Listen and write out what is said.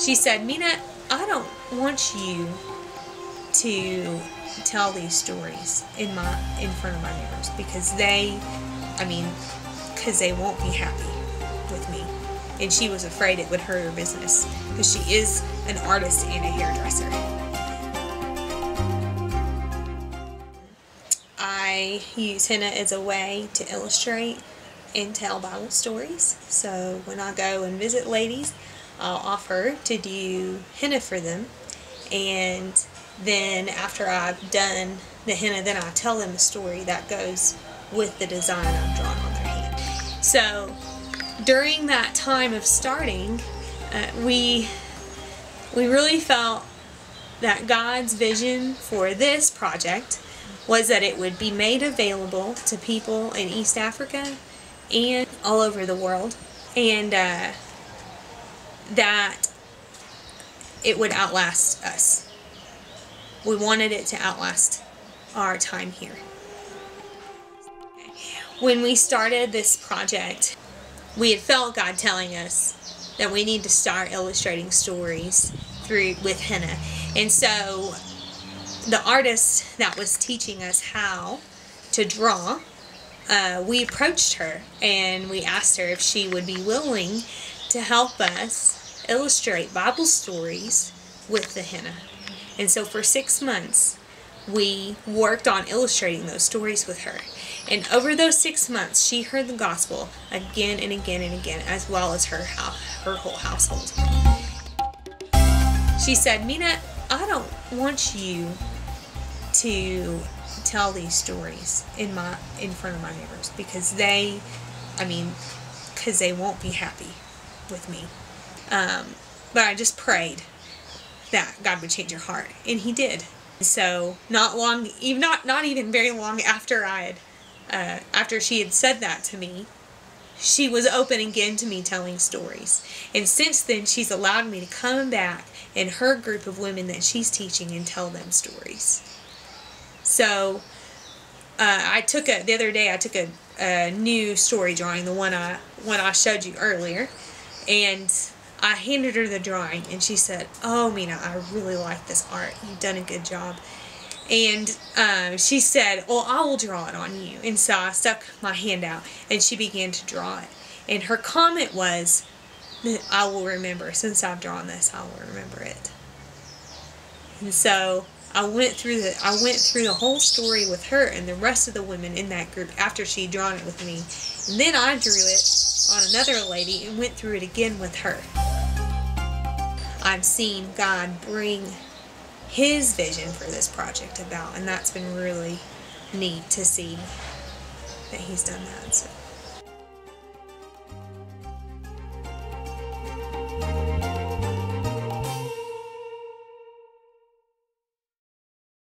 She said, Mina, I don't want you to tell these stories in front of my neighbors, because they won't be happy with me. And she was afraid it would hurt her business, because she is an artist and a hairdresser. I use henna as a way to illustrate and tell Bible stories. So when I go and visit ladies, I'll offer to do henna for them, and then after I've done the henna, then I tell them a story that goes with the design I've drawn on their hand. So during that time of starting, we really felt that God's vision for this project was that it would be made available to people in East Africa and all over the world, and that it would outlast us. We wanted it to outlast our time here. When we started this project, we had felt God telling us that we need to start illustrating stories with henna. And so the artist that was teaching us how to draw, we approached her and we asked her if she would be willing to help us illustrate Bible stories with the henna. And so for 6 months, we worked on illustrating those stories with her. And over those 6 months, she heard the gospel again and again and again, as well as her whole household. She said, Mina, I don't want you to tell these stories in front of my neighbors, because they won't be happy with me. But I just prayed that God would change your heart, and He did. So not even very long after after she had said that to me, she was open again to me telling stories. And since then, she's allowed me to come back and her group of women that she's teaching and tell them stories. So the other day I took a new story drawing, the one I showed you earlier, and I handed her the drawing, and she said, oh, Mina, I really like this art. You've done a good job. And she said, well, I will draw it on you. And so I stuck my hand out, and she began to draw it. And her comment was, I will remember. Since I've drawn this, I will remember it. And so I went through the whole story with her and the rest of the women in that group after she'd drawn it with me. And then I drew it on another lady and went through it again with her. I've seen God bring His vision for this project about, and that's been really neat to see that He's done that. So.